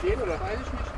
stehen oder weiß ich nicht.